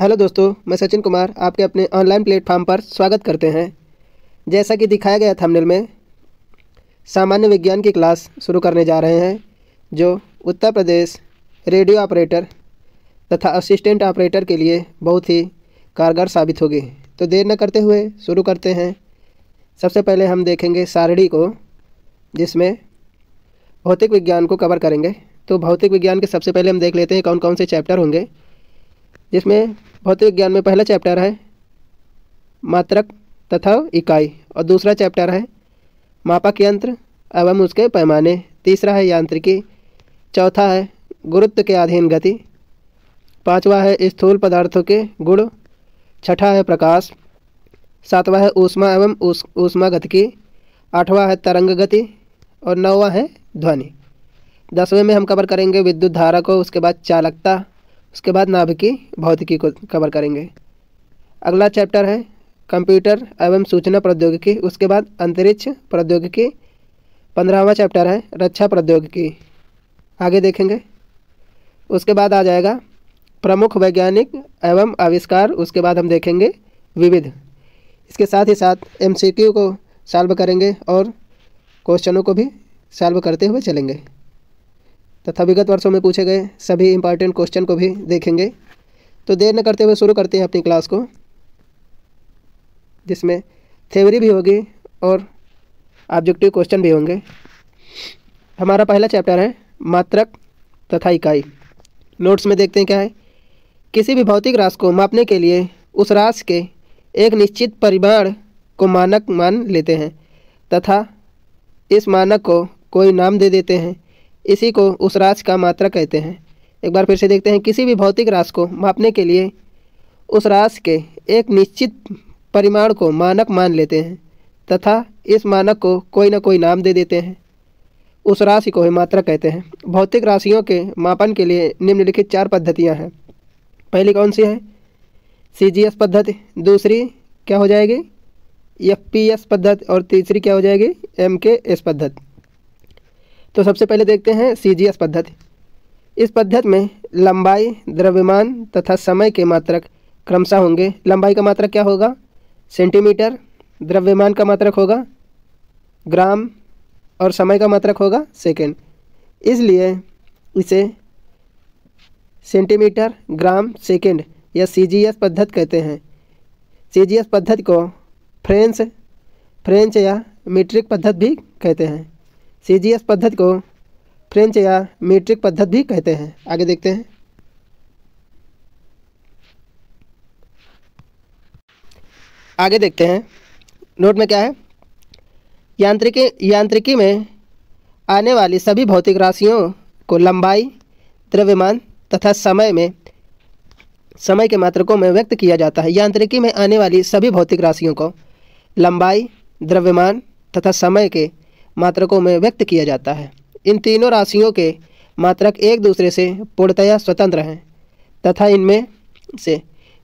Hello दोस्तों, मैं सचिन कुमार आपके अपने ऑनलाइन प्लेटफॉर्म पर स्वागत करते हैं। जैसा कि दिखाया गया थंबनेल में सामान्य विज्ञान की क्लास शुरू करने जा रहे हैं, जो उत्तर प्रदेश रेडियो ऑपरेटर तथा असिस्टेंट ऑपरेटर के लिए बहुत ही कारगर साबित होगी। तो देर न करते हुए शुरू करते हैं। सबसे पहले हम देखेंगे सारणी को, जिसमें भौतिक विज्ञान को कवर करेंगे। तो भौतिक विज्ञान के सबसे पहले हम देख लेते हैं कौन कौन से चैप्टर होंगे, जिसमें भौतिक विज्ञान में पहला चैप्टर है मात्रक तथा इकाई, और दूसरा चैप्टर है मापक यंत्र एवं उसके पैमाने, तीसरा है यांत्रिकी, चौथा है गुरुत्व के अधीन गति, पांचवा है स्थूल पदार्थों के गुण, छठा है प्रकाश, सातवा है ऊष्मा एवं ऊष्मागतिकी, आठवां है तरंग गति और नौवां है ध्वनि। दसवें में हम कवर करेंगे विद्युत धारा को, उसके बाद चालकता, उसके बाद नाभिकीय भौतिकी को कवर करेंगे। अगला चैप्टर है कंप्यूटर एवं सूचना प्रौद्योगिकी, उसके बाद अंतरिक्ष प्रौद्योगिकी। 15वां चैप्टर है रक्षा प्रौद्योगिकी, आगे देखेंगे। उसके बाद आ जाएगा प्रमुख वैज्ञानिक एवं आविष्कार, उसके बाद हम देखेंगे विविध। इसके साथ ही साथ MCQ को सॉल्व करेंगे और क्वेश्चनों को भी सॉल्व करते हुए चलेंगे, तथा विगत वर्षों में पूछे गए सभी इम्पॉर्टेंट क्वेश्चन को भी देखेंगे। तो देर न करते हुए शुरू करते हैं अपनी क्लास को, जिसमें थ्योरी भी होगी और ऑब्जेक्टिव क्वेश्चन भी होंगे। हमारा पहला चैप्टर है मात्रक तथा इकाई। नोट्स में देखते हैं क्या है। किसी भी भौतिक राशि को मापने के लिए उस राशि के एक निश्चित परिमाण को मानक मान लेते हैं तथा इस मानक को कोई नाम दे देते हैं, इसी को उस राशि का मात्रक कहते हैं। एक बार फिर से देखते हैं। किसी भी भौतिक राशि को मापने के लिए उस राशि के एक निश्चित परिमाण को मानक मान लेते हैं तथा इस मानक को कोई ना कोई नाम दे देते हैं, उस राशि को ही मात्रक कहते हैं। भौतिक राशियों के मापन के लिए निम्नलिखित 4 पद्धतियां हैं। पहली कौन सी है? CGS पद्धति। दूसरी क्या हो जाएगी? FPS पद्धति। और तीसरी क्या हो जाएगी? MKS पद्धति। तो सबसे पहले देखते हैं CGS पद्धति। इस पद्धति में लंबाई, द्रव्यमान तथा समय के मात्रक क्रमशः होंगे। लंबाई का मात्रक क्या होगा? सेंटीमीटर। द्रव्यमान का मात्रक होगा ग्राम और समय का मात्रक होगा सेकेंड। इसलिए इसे सेंटीमीटर, ग्राम, सेकेंड या CGS पद्धति कहते हैं। CGS पद्धति को फ्रेंच या मीट्रिक पद्धति भी कहते हैं। CGS पद्धति को फ्रेंच या मीट्रिक पद्धति भी कहते हैं। आगे देखते हैं। नोट में क्या है? यांत्रिकी में आने वाली सभी भौतिक राशियों को लंबाई, द्रव्यमान तथा समय के मात्रकों में व्यक्त किया जाता है। यांत्रिकी में आने वाली सभी भौतिक राशियों को लंबाई, द्रव्यमान तथा समय के मात्रकों में व्यक्त किया जाता है। इन तीनों राशियों के मात्रक एक दूसरे से पूर्णतया स्वतंत्र हैं तथा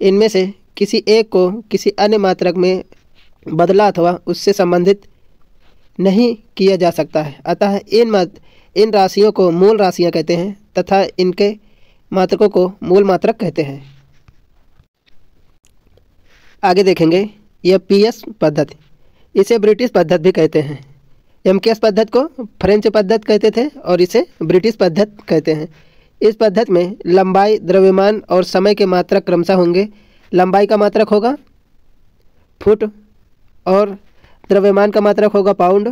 इनमें से किसी एक को किसी अन्य मात्रक में बदला अथवा उससे संबंधित नहीं किया जा सकता है। अतः इन राशियों को मूल राशियां कहते हैं तथा इनके मात्रकों को मूल मात्रक कहते हैं। आगे देखेंगे FPS पद्धति। इसे ब्रिटिश पद्धति भी कहते हैं। MKS पद्धति को फ्रेंच पद्धति कहते थे और इसे ब्रिटिश पद्धति कहते हैं। इस पद्धति में लंबाई, द्रव्यमान और समय के मात्रक क्रमशः होंगे। लंबाई का मात्रक होगा फुट और द्रव्यमान का मात्रक होगा पाउंड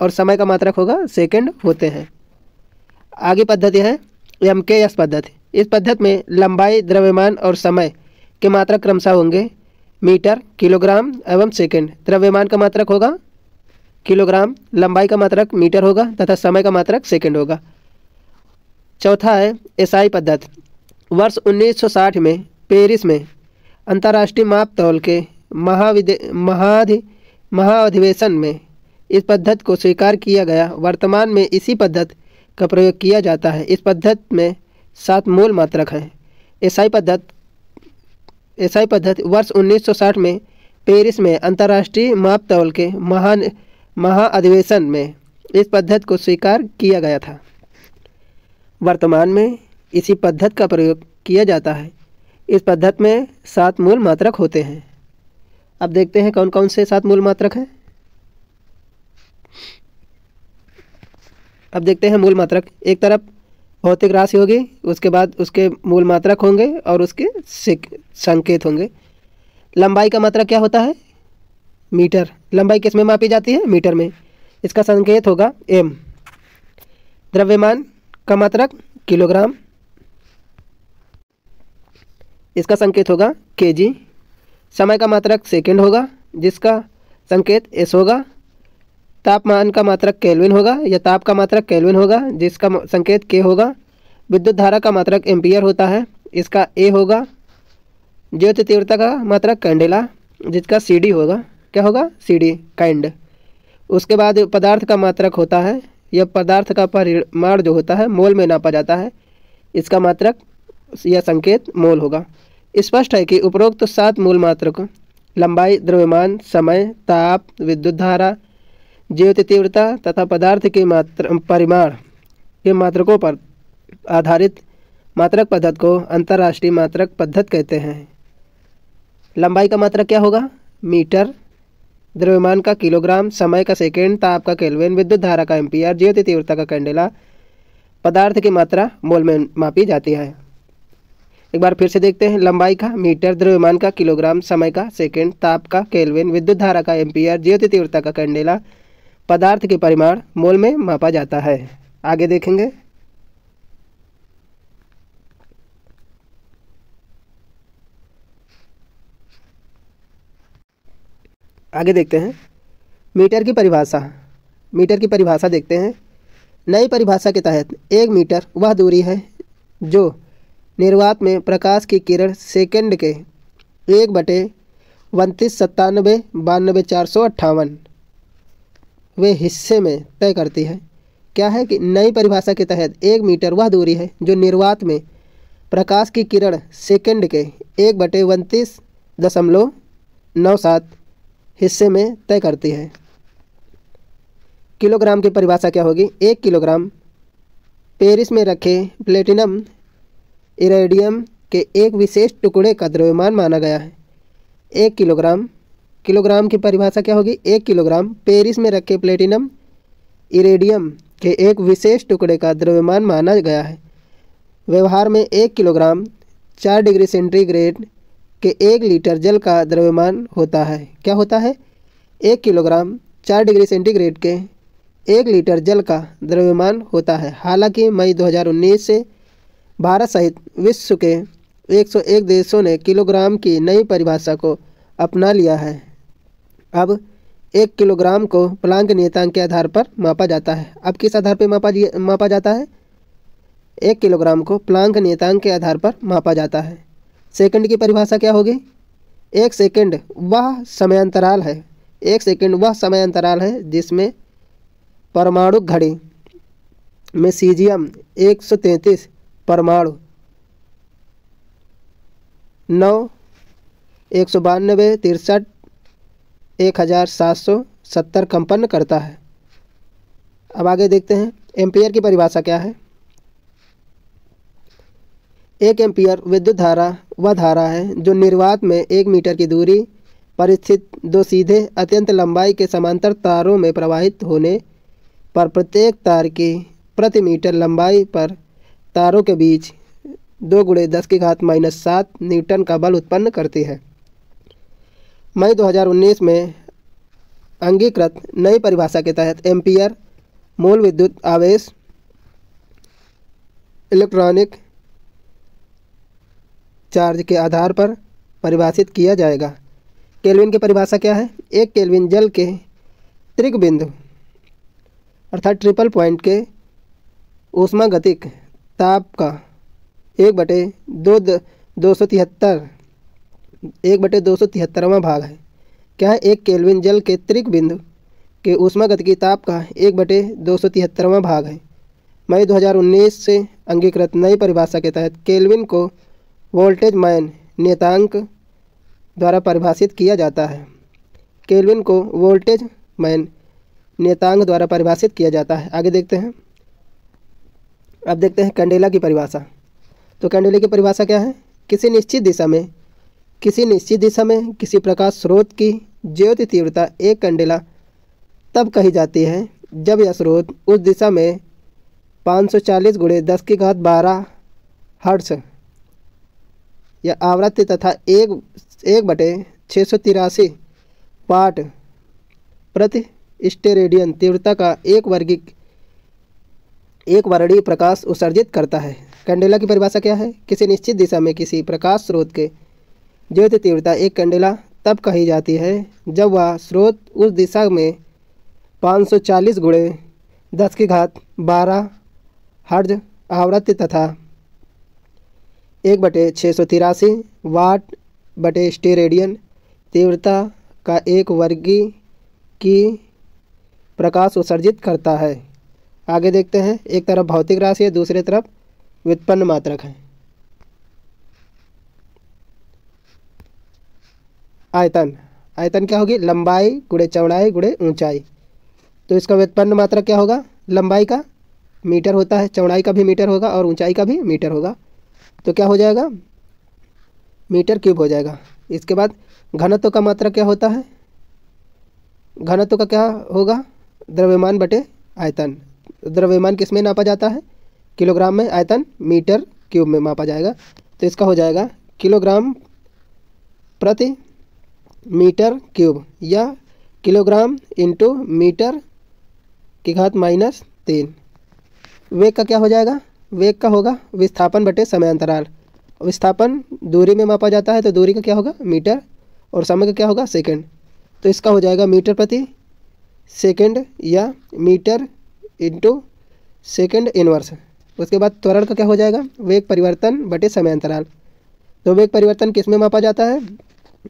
और समय का मात्रक होगा सेकंड होते हैं। आगे पद्धति है MKS पद्धति। इस पद्धति में लंबाई, द्रव्यमान और समय के मात्रक क्रमशः होंगे मीटर, किलोग्राम एवं सेकेंड। द्रव्यमान का मात्रक होगा किलोग्राम, लंबाई का मात्रक मीटर होगा तथा समय का मात्रक सेकंड होगा। चौथा है SI पद्धति। वर्ष 1960 में पेरिस में अंतर्राष्ट्रीय माप तौल के महाअधिवेशन में इस पद्धति को स्वीकार किया गया। वर्तमान में इसी पद्धति का प्रयोग किया जाता है। इस पद्धति में 7 मूल मात्रक हैं। SI पद्धति वर्ष 1960 में पेरिस में अंतर्राष्ट्रीय माप तौल के महाअधिवेशन में इस पद्धति को स्वीकार किया गया था। वर्तमान में इसी पद्धति का प्रयोग किया जाता है। इस पद्धति में 7 मूल मात्रक होते हैं। अब देखते हैं कौन कौन से 7 मूल मात्रक हैं। अब देखते हैं मूल मात्रक। एक तरफ भौतिक राशि होगी, उसके बाद उसके मूल मात्रक होंगे और उसके संकेत होंगे। लंबाई का मात्रक क्या होता है? मीटर। लंबाई किस में मापी जाती है? मीटर में। इसका संकेत होगा एम। द्रव्यमान का मात्रक किलोग्राम, इसका संकेत होगा केजी। समय का मात्रक सेकंड होगा, जिसका संकेत एस होगा। तापमान का मात्रक केल्विन होगा या ताप का मात्रक केल्विन होगा, जिसका संकेत के होगा। विद्युत धारा का मात्रक एम्पियर होता है, इसका ए होगा। ज्योत तीव्रता का मात्रक कैंडेला, जिसका सीडी होगा। क्या होगा? सीडी, कैंड। उसके बाद पदार्थ का मात्रक होता है, यह पदार्थ का परिमाण जो होता है मोल में नापा जाता है, इसका मात्रक या संकेत मोल होगा। स्पष्ट है कि उपरोक्त तो 7 मूल मात्रकों लंबाई, द्रव्यमान, समय, ताप, विद्युत धारा, ज्योत तीव्रता तथा पदार्थ के परिमाण के मात्रकों पर आधारित मात्रक पद्धति को अंतर्राष्ट्रीय मात्रक पद्धति कहते हैं। लंबाई का मात्रक क्या होगा? मीटर। द्रव्यमान का किलोग्राम, समय का सेकेंड, ताप का केल्विन, विद्युत धारा का एम्पियर, ज्योत तीव्रता का कैंडेला। पदार्थ की मात्रा मोल में मापी जाती है। एक बार फिर से देखते हैं। लंबाई का मीटर, द्रव्यमान का किलोग्राम, समय का सेकेंड, ताप का केल्विन, विद्युत धारा का एम्पियर, ज्योत तीव्रता का कैंडेला। पदार्थ के परिमाण मोल में मापा जाता है। आगे देखेंगे। आगे देखते हैं मीटर की परिभाषा। मीटर की परिभाषा देखते हैं। नई परिभाषा के तहत 1 मीटर वह दूरी है जो निर्वात में प्रकाश की किरण सेकंड के 1/29,97,92,458 हिस्से में तय करती है। क्या है कि नई परिभाषा के तहत 1 मीटर वह दूरी है जो निर्वात में प्रकाश की किरण सेकंड के 1/29,97 हिस्से में तय करती है। किलोग्राम की परिभाषा क्या होगी? 1 किलोग्राम पेरिस में रखे प्लेटिनम इरेडियम के एक विशेष टुकड़े का द्रव्यमान माना गया है। 1 किलोग्राम। किलोग्राम की परिभाषा क्या होगी? 1 किलोग्राम पेरिस में रखे प्लेटिनम इरेडियम के एक विशेष टुकड़े का द्रव्यमान माना गया है। व्यवहार में 1 किलोग्राम 4 डिग्री सेंटीग्रेड के 1 लीटर जल का द्रव्यमान होता है। क्या होता है? 1 किलोग्राम 4 डिग्री सेंटीग्रेड के 1 लीटर जल का द्रव्यमान होता है। हालांकि मई 2019 से भारत सहित विश्व के 101 देशों ने किलोग्राम की नई परिभाषा को अपना लिया है। अब 1 किलोग्राम को प्लांक नियतांक के आधार पर मापा जाता है। अब किस आधार पर मापा जाता है? 1 किलोग्राम को प्लांक नियतांक के आधार पर मापा जाता है। सेकंड की परिभाषा क्या होगी? 1 सेकंड वह समय अंतराल है, 1 सेकंड वह समय अंतराल है जिसमें परमाणु घड़ी में सीजियम 133 परमाणु 9, 192, 63, 1770 कंपन करता है। अब आगे देखते हैं एम्पियर की परिभाषा क्या है। 1 एम्पियर विद्युत धारा वह धारा है जो निर्वात में 1 मीटर की दूरी पर स्थित दो सीधे अत्यंत लंबाई के समांतर तारों में प्रवाहित होने पर प्रत्येक तार की प्रति मीटर लंबाई पर तारों के बीच 2 × 10⁻⁻⁷ न्यूटन का बल उत्पन्न करती है। मई 2019 में अंगीकृत नई परिभाषा के तहत एम्पियर मूल विद्युत आवेश इलेक्ट्रॉनिक चार्ज के आधार पर परिभाषित किया जाएगा। केल्विन की परिभाषा क्या है? 1 केल्विन जल के त्रिक बिंदु अर्थात ट्रिपल पॉइंट के ऊष्मागतिक ताप का 1/273वां भाग है। क्या है? 1 केल्विन जल के त्रिक बिंदु के ऊष्मागतिकी ताप का 1/273वां भाग है। मई 2019 से अंगीकृत नई परिभाषा के तहत केल्विन को वोल्टेज मान नियतांक द्वारा परिभाषित किया जाता है। केल्विन को वोल्टेज मान नियतांक द्वारा परिभाषित किया जाता है। आगे देखते हैं। अब देखते हैं कैंडेला की परिभाषा। तो कैंडेला की परिभाषा क्या है? किसी निश्चित दिशा में किसी प्रकाश स्रोत की ज्योति तीव्रता एक कंडेला तब कही जाती है जब यह स्रोत उस दिशा में 540 × 10⁻¹² हर्ट्ज़ या आवृत्ति तथा 1/683 पार्ट प्रति स्टेरेडियन तीव्रता का एक वर्णीय प्रकाश उत्सर्जित करता है। कंडेला की परिभाषा क्या है? किसी निश्चित दिशा में किसी प्रकाश स्रोत के ज्योति तीव्रता एक कंडेला तब कही जाती है जब वह स्रोत उस दिशा में 540 × 10⁻¹² हर्ट्ज़ आवृत्ति तथा 1/683 वाट बटे स्टेरेडियन तीव्रता का 1 वर्ग की प्रकाश उत्सर्जित करता है। आगे देखते हैं, एक तरफ भौतिक राशि है, दूसरी तरफ व्युत्पन्न मात्रक है। आयतन, आयतन क्या होगी? लंबाई गुणे चौड़ाई गुणे ऊंचाई। तो इसका व्युत्पन्न मात्रक क्या होगा? लंबाई का मीटर होता है, चौड़ाई का भी मीटर होगा और ऊंचाई का भी मीटर होगा। तो क्या हो जाएगा? मीटर क्यूब हो जाएगा। इसके बाद घनत्व का मात्रक क्या होता है? घनत्व का क्या होगा? द्रव्यमान बटे आयतन। द्रव्यमान किस में नापा जाता है? किलोग्राम में, आयतन मीटर क्यूब में मापा जाएगा। तो इसका हो जाएगा किलोग्राम प्रति मीटर क्यूब या किलोग्राम इंटू मीटर की घात -3। वेग का क्या हो जाएगा? वेग का होगा विस्थापन बटे समय अंतराल। विस्थापन दूरी में मापा जाता है, तो दूरी का क्या होगा? मीटर, और समय का क्या होगा? सेकंड। तो इसका हो जाएगा मीटर प्रति सेकंड या मीटर इंटू सेकंड इनवर्स। उसके बाद त्वरण का क्या हो जाएगा? वेग परिवर्तन बटे समय अंतराल। तो वेग परिवर्तन किस में मापा जाता है?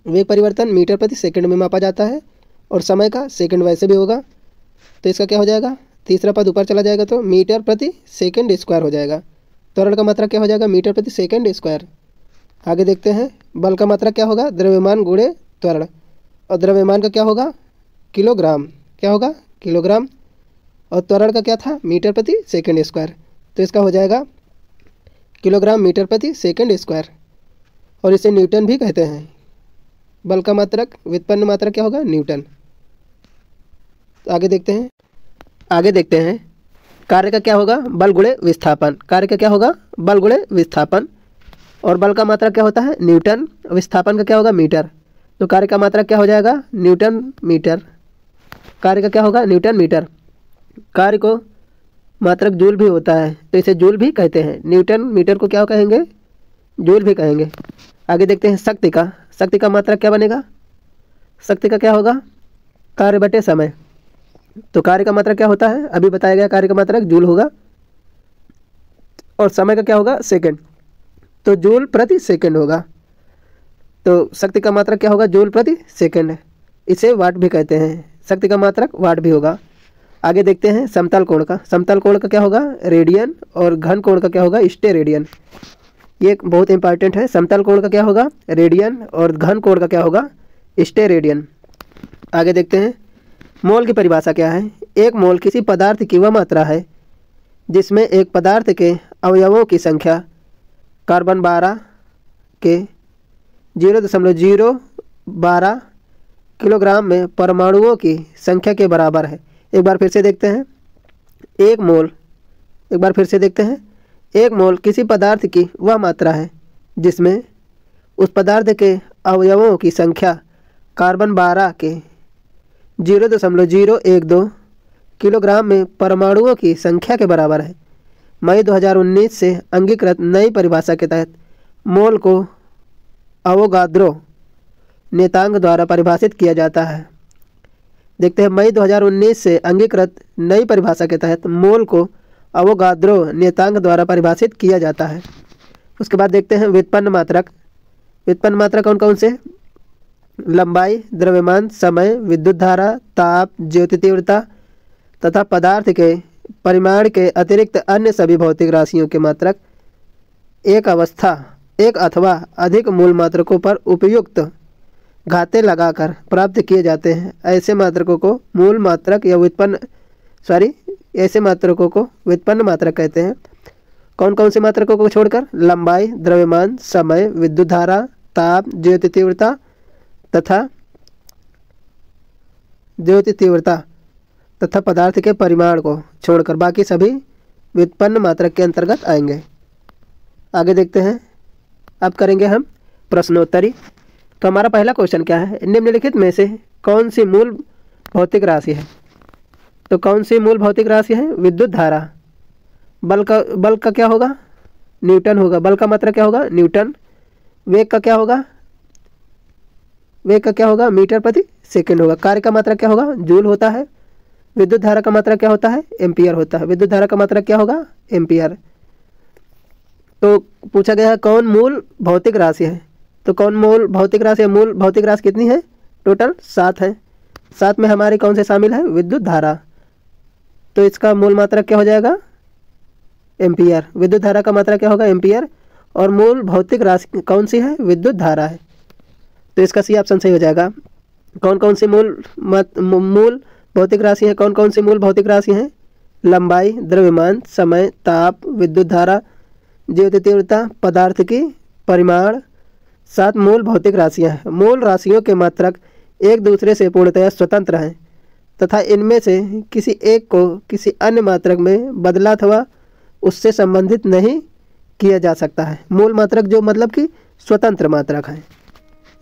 वेग परिवर्तन मीटर प्रति सेकंड में मापा जाता है और समय का सेकंड वैसे भी होगा। तो इसका क्या हो जाएगा? तीसरा पद ऊपर चला जाएगा तो मीटर प्रति सेकंड स्क्वायर हो जाएगा। त्वरण का मात्रक क्या हो जाएगा? मीटर प्रति सेकंड स्क्वायर। आगे देखते हैं, बल का मात्रक क्या होगा? द्रव्यमान गुणे त्वरण, और द्रव्यमान का क्या होगा? किलोग्राम। क्या होगा? किलोग्राम। और त्वरण का क्या था? मीटर प्रति सेकंड स्क्वायर। तो इसका हो जाएगा किलोग्राम मीटर प्रति सेकंड स्क्वायर, और इसे न्यूटन भी कहते हैं। बल का मात्रक, व्युत्पन्न मात्रक क्या होगा? न्यूटन। आगे देखते हैं, कार्य का क्या होगा? बल गुणे विस्थापन। कार्य का क्या होगा? बल गुणे विस्थापन, और बल का मात्रक क्या होता है? न्यूटन। विस्थापन का क्या होगा? मीटर। तो कार्य का मात्रक क्या हो जाएगा? Newton metre. कार्य का क्या होगा? Newton metre. कार्य को मात्रक जूल भी होता है, तो इसे जूल भी कहते हैं। न्यूटन मीटर को क्या कहेंगे? जूल भी कहेंगे। आगे देखते हैं शक्ति का। शक्ति का मात्रक क्या बनेगा? शक्ति का क्या होगा? कार्य बटे समय। तो कार्य का मात्रक क्या होता है? अभी बताया गया, कार्य का मात्रक जूल होगा, और समय का क्या होगा? सेकंड। तो जूल प्रति सेकंड होगा। तो शक्ति का मात्रक क्या होगा? जूल प्रति सेकंड। इसे वाट भी कहते हैं। शक्ति का मात्रक वाट भी होगा। आगे देखते हैं समतल कोण का। समतल कोण का क्या होगा? रेडियन, और घन कोण का क्या होगा? स्टेरेडियन। ये बहुत इंपॉर्टेंट है। समतल कोण का क्या होगा? रेडियन, और घन कोण का क्या होगा? स्टेरेडियन। आगे देखते हैं मोल की परिभाषा क्या है? एक मोल किसी पदार्थ की वह मात्रा है जिसमें एक पदार्थ के अवयवों की संख्या कार्बन 12 के 0.012 किलोग्राम में परमाणुओं की संख्या के बराबर है। एक बार फिर से देखते हैं, एक मोल किसी पदार्थ की वह मात्रा है जिसमें उस पदार्थ के अवयवों की संख्या कार्बन 12 के 0.012 किलोग्राम में परमाणुओं की संख्या के बराबर है। मई 2019 से अंगीकृत नई परिभाषा के तहत मोल को अवोगाद्रो नियतांक द्वारा परिभाषित किया जाता है। देखते हैं, मई 2019 से अंगीकृत नई परिभाषा के तहत मोल को अवोगाद्रो नियतांक द्वारा परिभाषित किया जाता है। उसके बाद देखते हैं व्युत्पन्न मात्रक। व्युत्पन्न मात्रक कौन कौन से? लंबाई, द्रव्यमान, समय, विद्युत धारा, ताप, ज्योति तीव्रता तथा पदार्थ के परिमाण के अतिरिक्त अन्य सभी भौतिक राशियों के मात्रक एक अवस्था, एक अथवा अधिक मूल मात्रकों पर उपयुक्त घाते लगाकर प्राप्त किए जाते हैं। ऐसे मात्रकों को मूल मात्रक या व्युत्पन्न मात्रक कहते हैं। कौन कौन सी मात्रकों को छोड़कर? लंबाई, द्रव्यमान, समय, विद्युत धारा, ताप, ज्योति तीव्रता तथा पदार्थ के परिमाण को छोड़कर बाकी सभी व्युत्पन्न मात्रक के अंतर्गत आएंगे। आगे देखते हैं, अब करेंगे हम प्रश्नोत्तरी। तो हमारा पहला क्वेश्चन क्या है? निम्नलिखित में से कौन सी मूल भौतिक राशि है? तो कौन सी मूल भौतिक राशि है? विद्युत धारा। बल का क्या होगा? न्यूटन होगा। बल का मात्रक क्या होगा? न्यूटन। वेग का क्या होगा? मीटर प्रति सेकंड होगा। कार्य का मात्रक क्या होगा? जूल होता है। विद्युत धारा का मात्रक क्या होता है? एम्पियर होता है। विद्युत धारा का मात्रक क्या होगा? एम्पियर। तो पूछा गया है कौन मूल भौतिक राशि है, तो कौन मूल भौतिक राशि है? मूल भौतिक राशि कितनी है? टोटल 7 है। 7 में हमारी कौन से शामिल है? विद्युत धारा। तो इसका मूल मात्रक क्या हो जाएगा? एम्पियर। विद्युत धारा का मात्रक क्या होगा? एम्पियर। और मूल भौतिक राशि कौन सी है? विद्युत धारा है। तो इसका सी ऑप्शन सही हो जाएगा। कौन कौन सी मूल भौतिक राशि है? कौन कौन सी मूल भौतिक राशि हैं? लंबाई, द्रव्यमान, समय, ताप, विद्युत धारा, ज्योति तीव्रता, पदार्थ की परिमाण। 7 मूल भौतिक राशियाँ हैं। मूल राशियों के मात्रक एक दूसरे से पूर्णतया स्वतंत्र हैं तथा इनमें से किसी एक को किसी अन्य मात्रक में बदला अथवा उससे संबंधित नहीं किया जा सकता है। मूल मात्रक जो मतलब कि स्वतंत्र मात्रक हैं,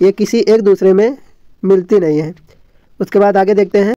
ये किसी एक दूसरे में मिलती नहीं है। उसके बाद आगे देखते हैं।